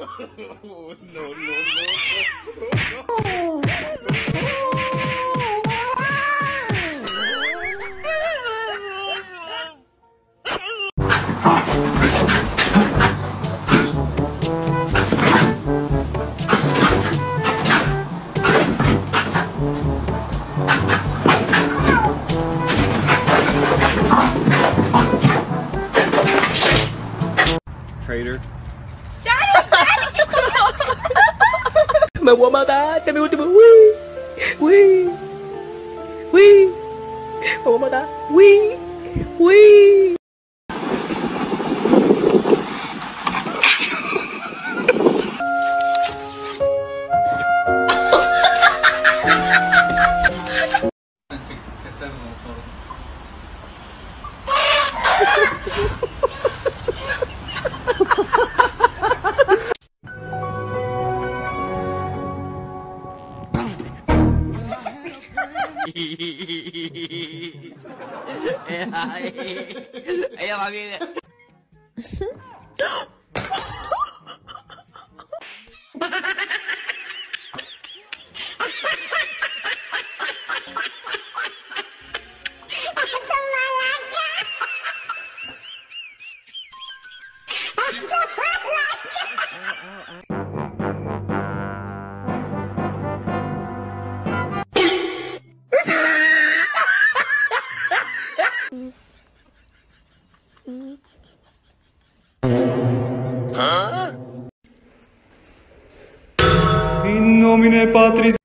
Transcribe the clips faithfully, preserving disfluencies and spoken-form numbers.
Oh, no, no, no, no. Traitor. My woman died. Tell me what to do. Wee, wee, wee. My woman died. Wee, wee. Patris.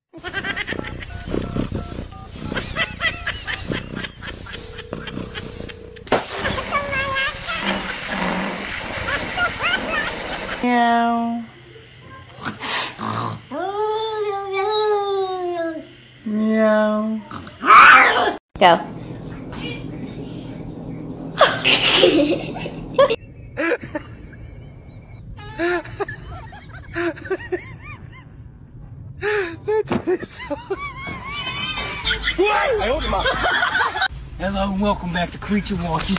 Meow. Meow. Go. Hello and welcome back to Creature Walking.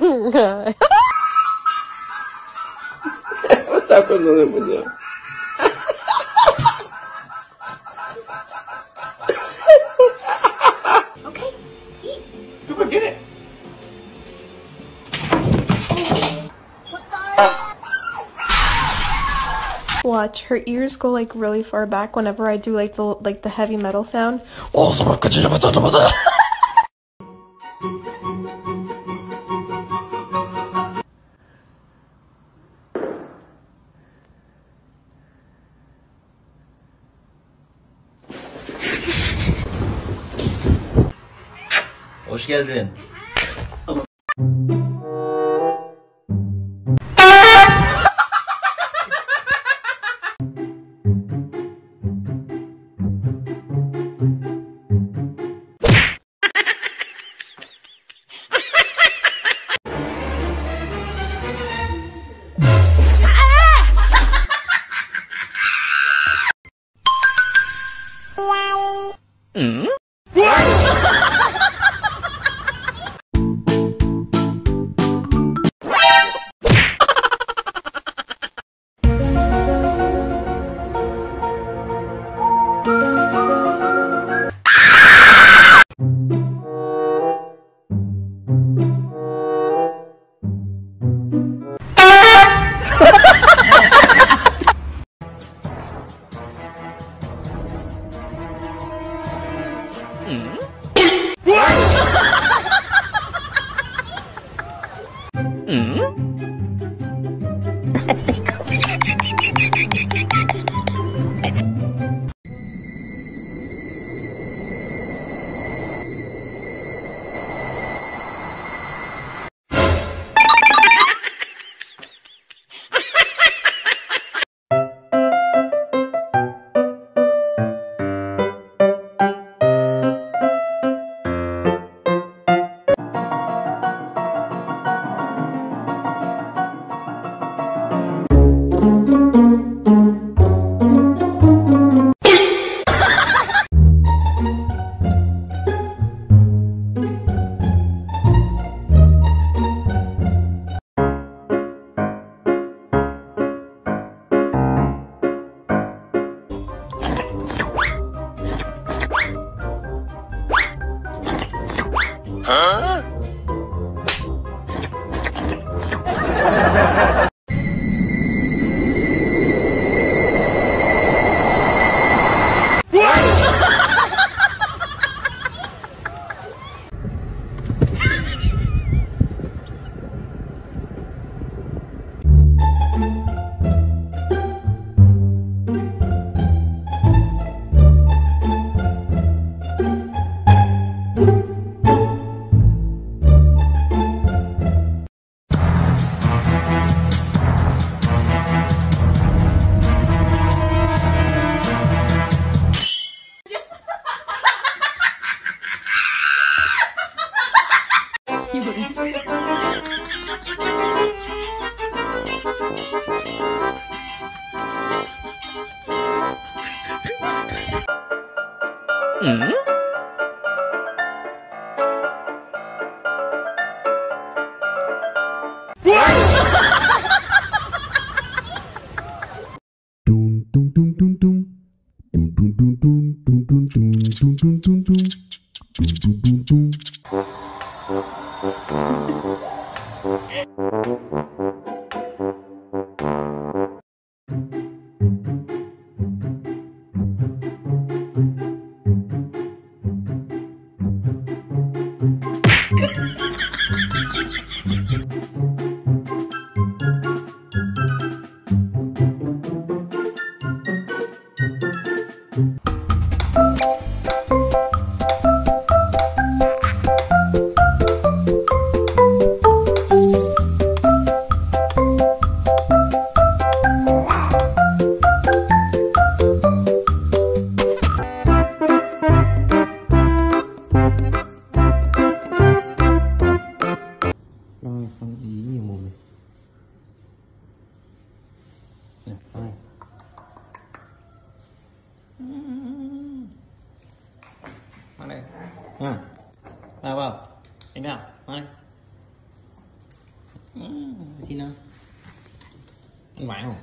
No. What's happening with you? Okay, eat. Super, get it. Oh. What the? Watch, her ears go like really far back whenever I do like the like the heavy metal sound. Hoş geldin. Huh? Mm-hmm. Ừ. Vào vào. Đánh vào. Vào đây. Ừ, xin nào. Ăn vãi không?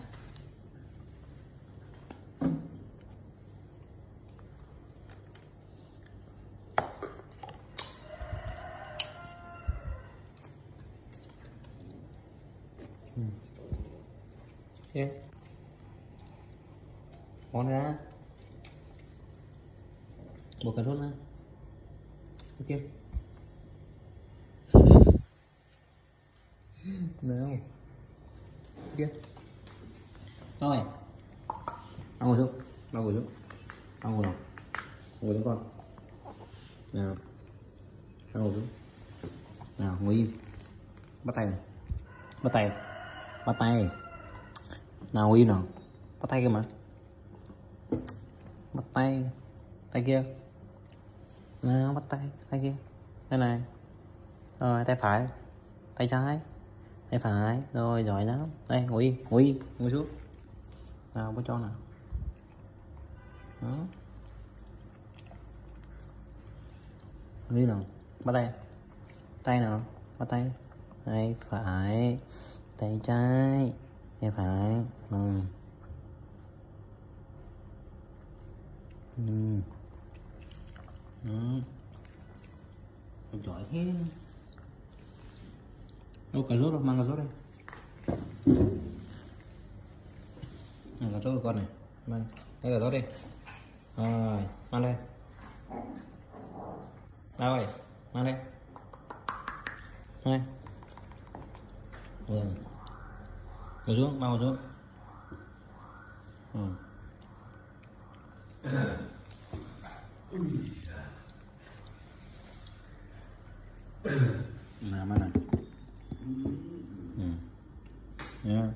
Ừ. Thế. Món ra. Một cà rốt nữa. Ok. Nào. Ok. Rồi. Ăn ngồi xuống. Ăn ngồi xuống. Ăn ngồi nào. Ngồi xuống con. Nào. Ăn ngồi xuống. Nào, ngồi im. Bắt tay này. Bắt tay. Bắt tay. Nào ngồi im nào. Bắt tay kia mà. Bắt tay. Tay kia. Nào, bắt tay, tay kia, tay này, rồi tay phải, tay trái, tay phải, rồi giỏi lắm. Đây, ngồi yên, ngồi yên, ngồi xuống. Nào, bố cho nào. Đó. Ngồi yên nào, bắt tay, tay nào, bắt tay, tay phải, tay trái, tay phải, ừ. Ừ. Ừ. Giỏi thế. Đâu cà rốt đâu, mang cà rốt đây. Này, cà rốt của con này. Mang, đây cà rốt đi. Rồi, mang đây. Đâu rồi, mang đây. Đây. Ừ. Ngồi xuống, mang ngồi xuống. Ừ. Nào mà này. Ừ. Nha.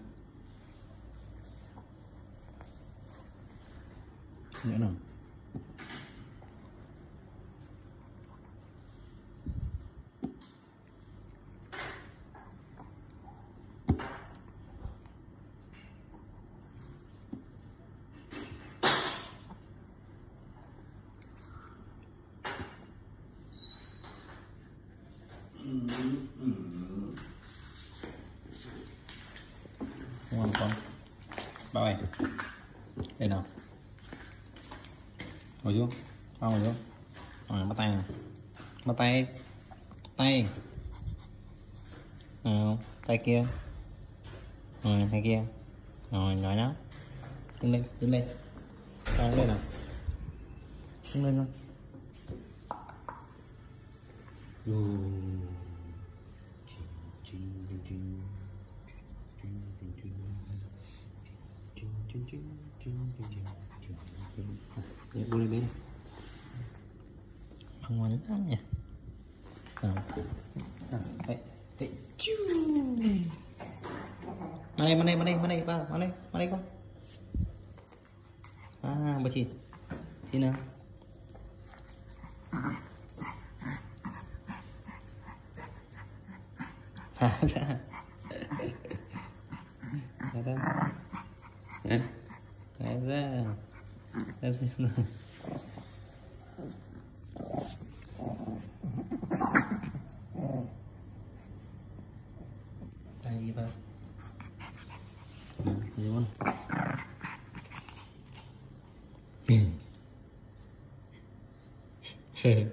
Nhớ nào. Ngon không? Bao ơi. Đây nào. Ngồi xuống. Bao ngồi xuống. Rồi bắt tay này. Bắt tay. tay rồi, tay kia rồi, tay kia rồi, nói nó đứng lên, đứng lên, tay lên nào, đứng lên luôn. Để bôi lên bên bằng ngoài nước ăn nhỉ. Mà đây, mà đây, mà đây, mà đây, ba, mà đây, mà đây con. À, bà chị, chị nào. Hả, ra. Ra ra. Hả? Ra ra. Ra ra. Đây vào. Vô. Hê.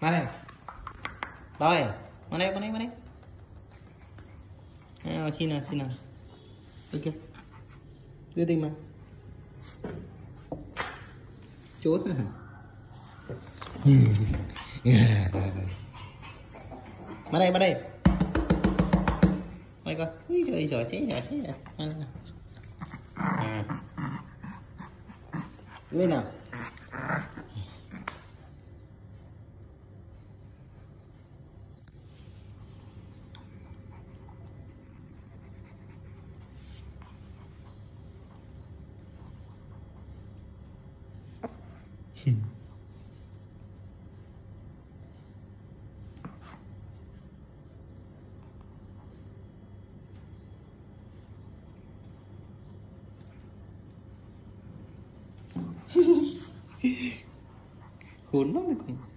Mà đây. Rồi, mà đây, mà đây, mà đây. À, xin nào, xin nào. Ok. Đưa đi mà. Chốt nữa hả? Mà đây, mà đây. Mày coi. Úi giời, giỏi thế, giỏi thế à. Mà đây nào. À. Lên nào. Hmm. Khốn lắm rồi.